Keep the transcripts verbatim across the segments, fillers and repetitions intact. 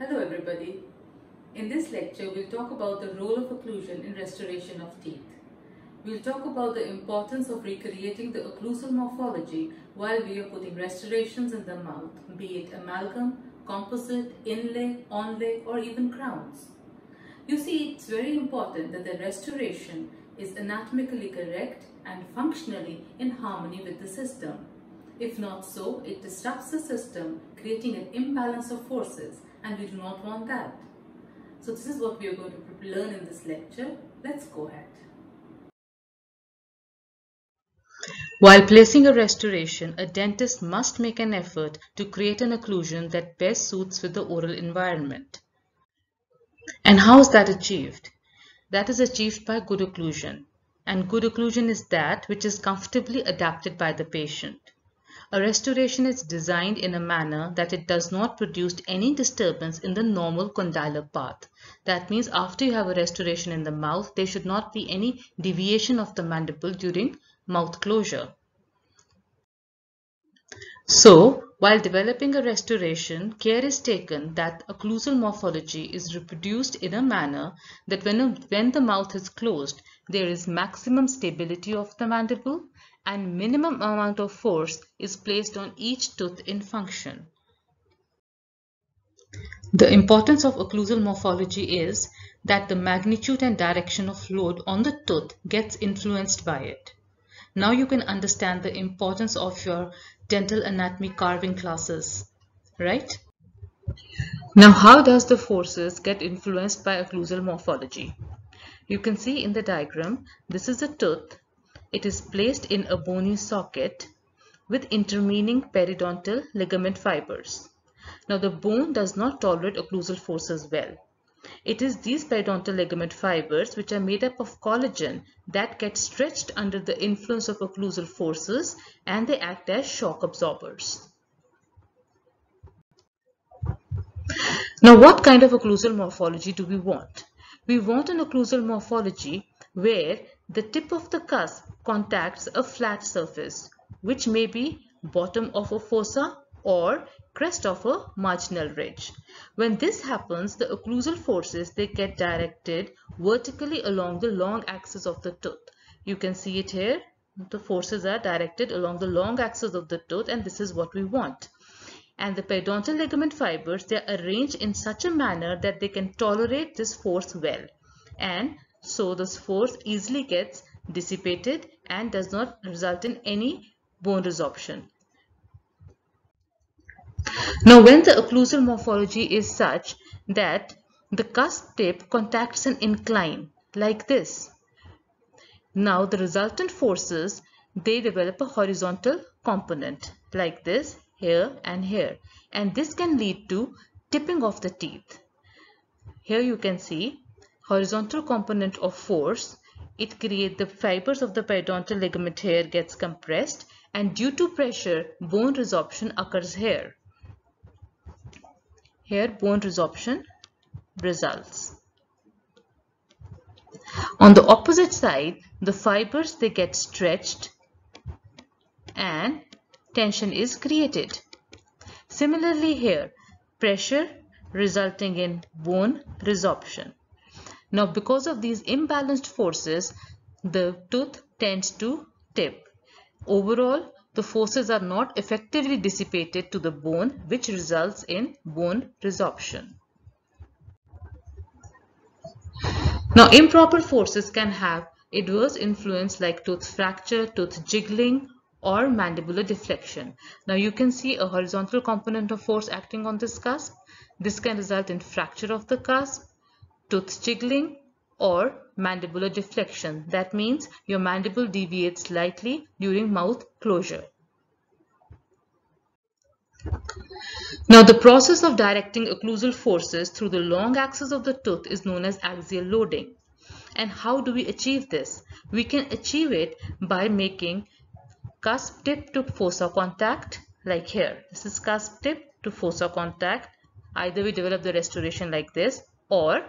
Hello everybody. In this lecture we'll talk about the role of occlusion in restoration of teeth. We'll talk about the importance of recreating the occlusal morphology while we are putting restorations in the mouth, be it amalgam, composite, inlay, onlay or even crowns. You see, it's very important that the restoration is anatomically correct and functionally in harmony with the system. If not so, it disrupts the system, creating an imbalance of forces, and we do not want that. So this is what we are going to learn in this lecture. Let's go ahead. While placing a restoration, a dentist must make an effort to create an occlusion that best suits with the oral environment. And how is that achieved? That is achieved by good occlusion. And good occlusion is that which is comfortably adapted by the patient. A restoration is designed in a manner that it does not produce any disturbance in the normal condylar path. That means after you have a restoration in the mouth, there should not be any deviation of the mandible during mouth closure. So, while developing a restoration, care is taken that occlusal morphology is reproduced in a manner that when, a, when the mouth is closed, there is maximum stability of the mandible and minimum amount of force is placed on each tooth in function. The importance of occlusal morphology is that the magnitude and direction of load on the tooth gets influenced by it. Now you can understand the importance of your dental anatomy carving classes, right? Now, how does the forces get influenced by occlusal morphology? You can see in the diagram, this is a tooth. It is placed in a bony socket with intervening periodontal ligament fibers. Now, the bone does not tolerate occlusal forces well. It is these periodontal ligament fibers, which are made up of collagen, that get stretched under the influence of occlusal forces and they act as shock absorbers. Now, what kind of occlusal morphology do we want? We want an occlusal morphology where the tip of the cusp contacts a flat surface, which may be bottom of a fossa or crest of a marginal ridge. When this happens, the occlusal forces, they get directed vertically along the long axis of the tooth. You can see it here. The forces are directed along the long axis of the tooth, and this is what we want. And the periodontal ligament fibers, they are arranged in such a manner that they can tolerate this force well. And so this force easily gets dissipated and does not result in any bone resorption. Now, when the occlusal morphology is such that the cusp tip contacts an incline like this, now the resultant forces, they develop a horizontal component like this, here and here, and this can lead to tipping of the teeth. Here you can see horizontal component of force. It creates the fibers of the periodontal ligament here gets compressed, and due to pressure, bone resorption occurs here. Here bone resorption results. On the opposite side, the fibers, they get stretched and tension is created. Similarly here, pressure resulting in bone resorption. Now, because of these imbalanced forces, the tooth tends to tip. Overall, the forces are not effectively dissipated to the bone, which results in bone resorption. Now, improper forces can have adverse influence like tooth fracture, tooth jiggling, or mandibular deflection. Now, you can see a horizontal component of force acting on this cusp. This can result in fracture of the cusp, tooth jiggling or mandibular deflection. That means your mandible deviates slightly during mouth closure. Now, the process of directing occlusal forces through the long axis of the tooth is known as axial loading. And how do we achieve this? We can achieve it by making cusp tip to fossa contact like here. This is cusp tip to fossa contact. Either we develop the restoration like this, or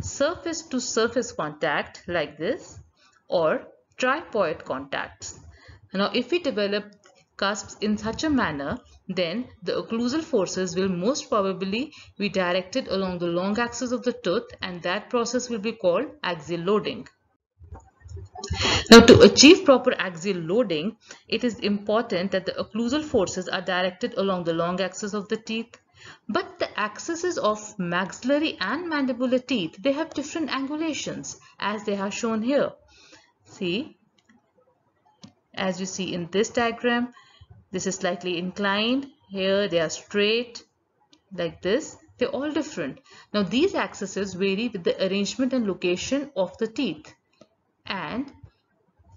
surface to surface contact like this, or tripod contacts. Now, if we develop cusps in such a manner then the occlusal forces will most probably be directed along the long axis of the tooth, and that process will be called axial loading. Now, to achieve proper axial loading, it is important that the occlusal forces are directed along the long axis of the teeth. But the axes of maxillary and mandibular teeth, they have different angulations, as they are shown here. See, as you see in this diagram, this is slightly inclined. Here they are straight, like this. They're all different. Now, these axes vary with the arrangement and location of the teeth. And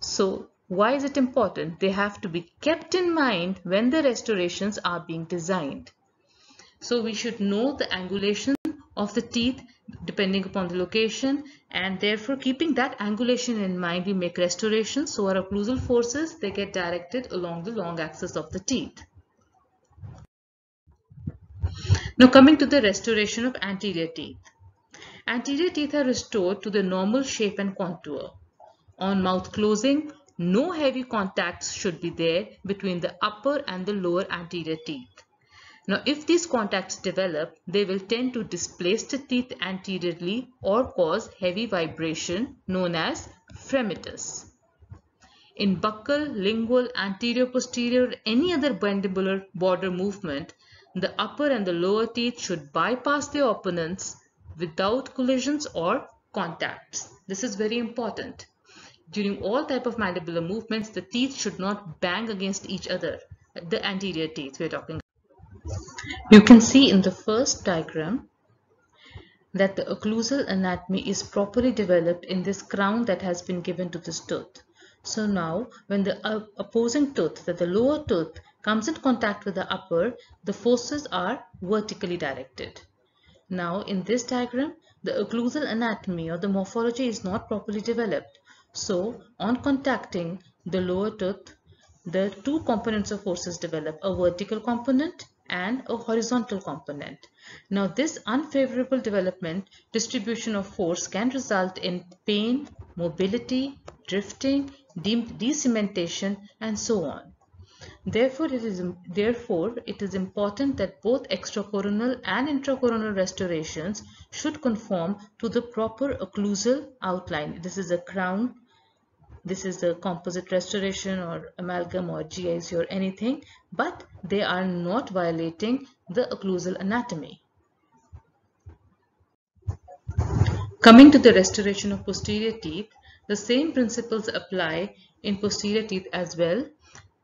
so, why is it important? They have to be kept in mind when the restorations are being designed. So, we should know the angulation of the teeth depending upon the location, and therefore keeping that angulation in mind, we make restorations. So, our occlusal forces, they get directed along the long axis of the teeth. Now, coming to the restoration of anterior teeth. Anterior teeth are restored to their normal shape and contour. On mouth closing, no heavy contacts should be there between the upper and the lower anterior teeth. Now, if these contacts develop, they will tend to displace the teeth anteriorly or cause heavy vibration known as fremitus. In buccal, lingual, anterior, posterior, any other mandibular border movement, the upper and the lower teeth should bypass their opponents without collisions or contacts. This is very important. During all type of mandibular movements, the teeth should not bang against each other. The anterior teeth we are talking about. You can see in the first diagram that the occlusal anatomy is properly developed in this crown that has been given to this tooth. So now, when the opposing tooth, that the lower tooth, comes in contact with the upper, the forces are vertically directed. Now, in this diagram, the occlusal anatomy or the morphology is not properly developed. So, on contacting the lower tooth, the two components of forces develop, a vertical component and a horizontal component. Now, this unfavorable development distribution of force can result in pain, mobility, drifting, de-cementation, and so on. Therefore it, is, therefore, it is important that both extracoronal and intracoronal restorations should conform to the proper occlusal outline. This is a crown. This is a composite restoration or amalgam or G I C or anything, but they are not violating the occlusal anatomy. Coming to the restoration of posterior teeth, the same principles apply in posterior teeth as well.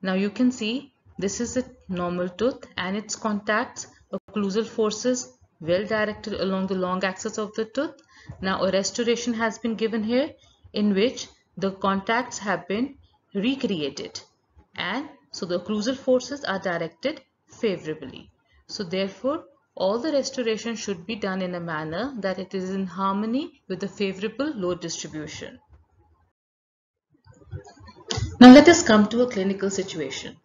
Now you can see this is a normal tooth and its contacts, occlusal forces well directed along the long axis of the tooth. Now a restoration has been given here in which the contacts have been recreated, and so the occlusal forces are directed favorably. So therefore all the restoration should be done in a manner that it is in harmony with the favorable load distribution. Now let us come to a clinical situation.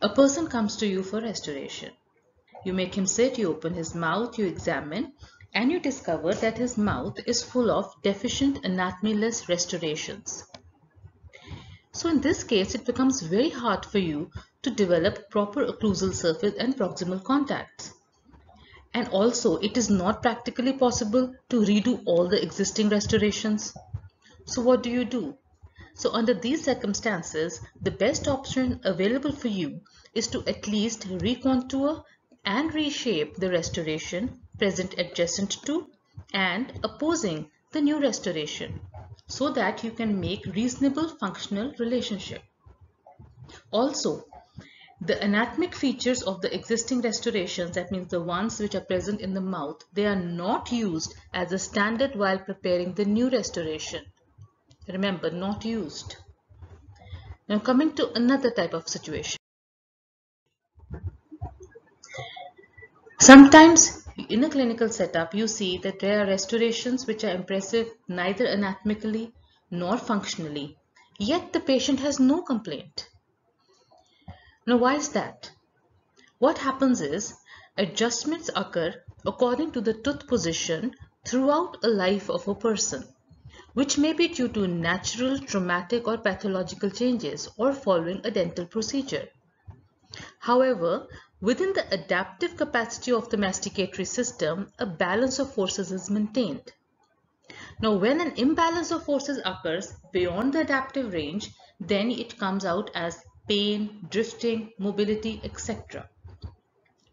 A person comes to you for restoration. You make him sit, you open his mouth, you examine, and you discover that his mouth is full of deficient anatomyless restorations. So in this case, it becomes very hard for you to develop proper occlusal surface and proximal contacts. And also, it is not practically possible to redo all the existing restorations. So what do you do? So under these circumstances, the best option available for you is to at least recontour and reshape the restoration present adjacent to and opposing the new restoration so that you can make reasonable functional relationship. Also, the anatomic features of the existing restorations, that means the ones which are present in the mouth, they are not used as a standard while preparing the new restoration. Remember, not used. Now coming to another type of situation. Sometimes in a clinical setup, you see that there are restorations which are impressive neither anatomically nor functionally, yet the patient has no complaint. Now, why is that? What happens is adjustments occur according to the tooth position throughout a life of a person, which may be due to natural, traumatic or pathological changes or following a dental procedure. However, Within the adaptive capacity of the masticatory system, a balance of forces is maintained. Now, when an imbalance of forces occurs beyond the adaptive range, then it comes out as pain, drifting, mobility, et cetera.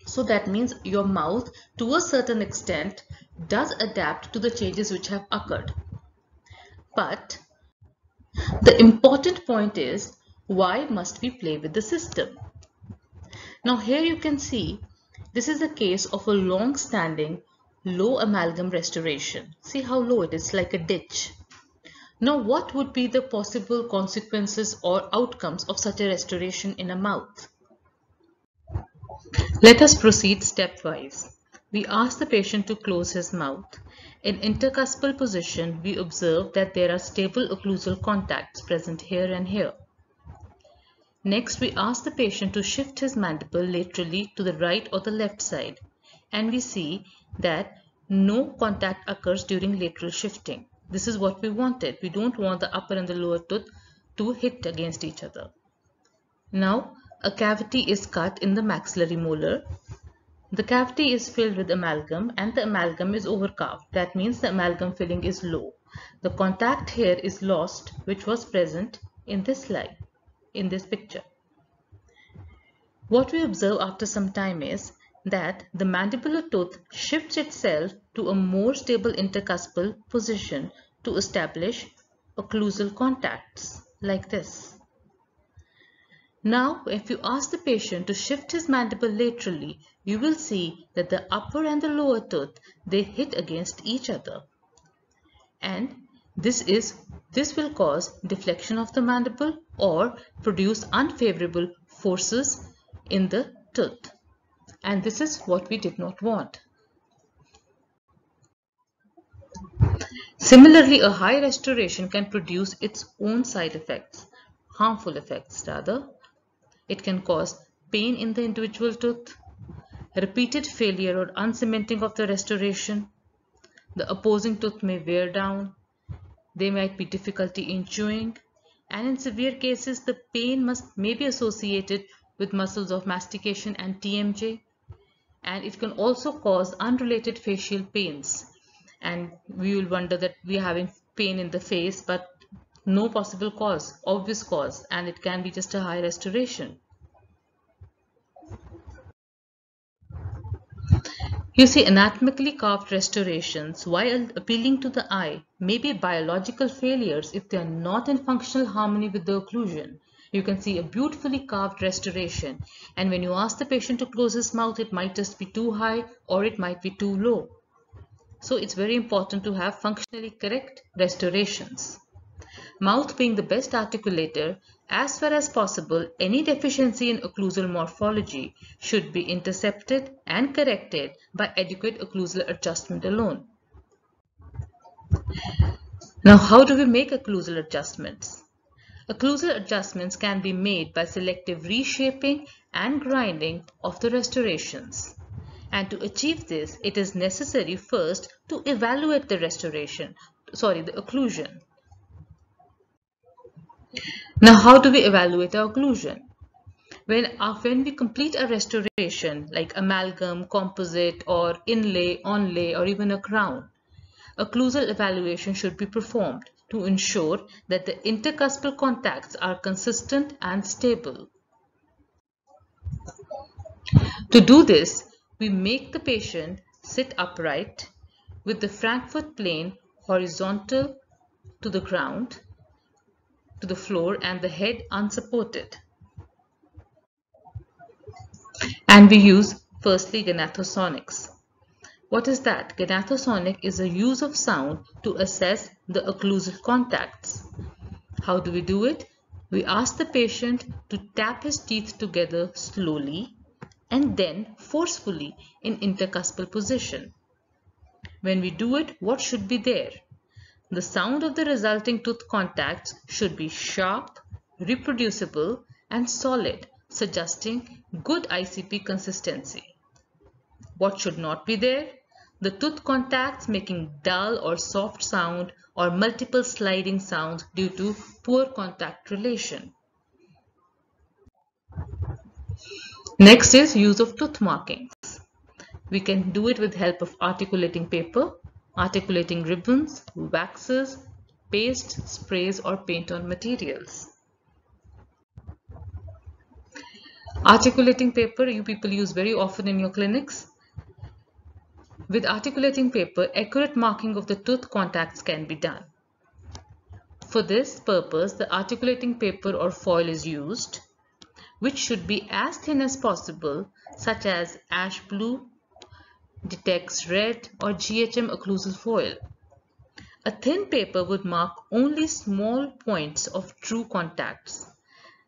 So that means your mouth, to a certain extent, does adapt to the changes which have occurred. But the important point is, why must we play with the system? Now here you can see, this is a case of a long-standing low amalgam restoration. See how low it is, like a ditch. Now what would be the possible consequences or outcomes of such a restoration in a mouth? Let us proceed stepwise. We ask the patient to close his mouth. In intercuspal position, we observe that there are stable occlusal contacts present here and here. Next, we ask the patient to shift his mandible laterally to the right or the left side, and we see that no contact occurs during lateral shifting. This is what we wanted. We don't want the upper and the lower tooth to hit against each other. Now, a cavity is cut in the maxillary molar. The cavity is filled with amalgam and the amalgam is overcarved. That means the amalgam filling is low. The contact here is lost, which was present in this slide, in this picture. What we observe after some time is that the mandibular tooth shifts itself to a more stable intercuspal position to establish occlusal contacts like this. Now, if you ask the patient to shift his mandible laterally, you will see that the upper and the lower tooth, they hit against each other. And this is, this will cause deflection of the mandible or produce unfavorable forces in the tooth. And this is what we did not want. Similarly, a high restoration can produce its own side effects, harmful effects rather. It can cause pain in the individual tooth, repeated failure or uncementing of the restoration. The opposing tooth may wear down. There might be difficulty in chewing. And in severe cases, the pain must, may be associated with muscles of mastication and T M J. And it can also cause unrelated facial pains. And we will wonder that we are having pain in the face, but no possible cause, obvious cause, and it can be just a high restoration. You see, anatomically carved restorations, while appealing to the eye, may be biological failures if they are not in functional harmony with the occlusion. You can see a beautifully carved restoration, and when you ask the patient to close his mouth, it might just be too high or it might be too low. So it's very important to have functionally correct restorations. Mouth being the best articulator, as far as possible, any deficiency in occlusal morphology should be intercepted and corrected by adequate occlusal adjustment alone. Now, how do we make occlusal adjustments? Occlusal adjustments can be made by selective reshaping and grinding of the restorations. And to achieve this, it is necessary first to evaluate the restoration, sorry, the occlusion. Now, how do we evaluate our occlusion? When, uh, when we complete a restoration like amalgam, composite or inlay, onlay or even a crown, occlusal evaluation should be performed to ensure that the intercuspal contacts are consistent and stable. To do this, we make the patient sit upright with the Frankfurt plane horizontal to the ground, to the floor, and the head unsupported. And we use firstly gnathosonics. What is that? Gnathosonic is a use of sound to assess the occlusal contacts. How do we do it? We ask the patient to tap his teeth together slowly and then forcefully in intercuspal position. When we do it, what should be there? The sound of the resulting tooth contacts should be sharp, reproducible, and solid, suggesting good I C P consistency. What should not be there? The tooth contacts making dull or soft sound or multiple sliding sounds due to poor contact relation. Next is use of tooth markings. We can do it with help of articulating paper, articulating ribbons, waxes, paste, sprays, or paint on materials. Articulating paper you people use very often in your clinics. With articulating paper, accurate marking of the tooth contacts can be done. For this purpose, the articulating paper or foil is used, which should be as thin as possible, such as ash blue, Detex red, or G H M occlusal foil. A thin paper would mark only small points of true contacts.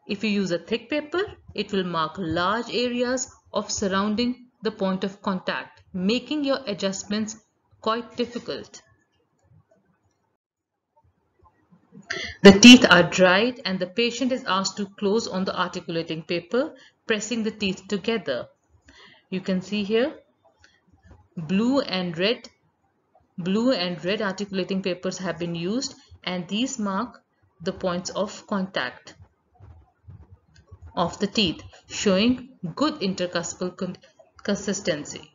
If you use a thick paper, it will mark large areas of surrounding the point of contact, making your adjustments quite difficult. The teeth are dried and the patient is asked to close on the articulating paper, pressing the teeth together. You can see here, blue and red blue and red articulating papers have been used, and these mark the points of contact of the teeth, showing good intercuspal con consistency.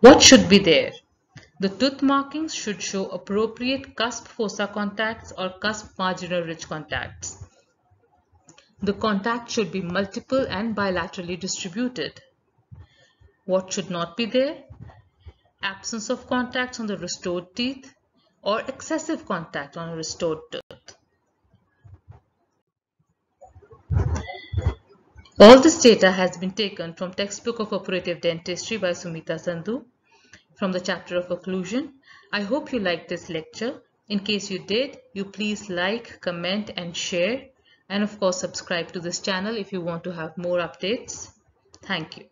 What should be there? The tooth markings should show appropriate cusp fossa contacts or cusp marginal ridge contacts. The contact should be multiple and bilaterally distributed. What should not be there? Absence of contacts on the restored teeth or excessive contact on a restored tooth. All this data has been taken from Textbook of Operative Dentistry by Sumeeta Sandhu from the chapter of occlusion. I hope you liked this lecture. In case you did, you please like, comment and share, and of course subscribe to this channel if you want to have more updates. Thank you.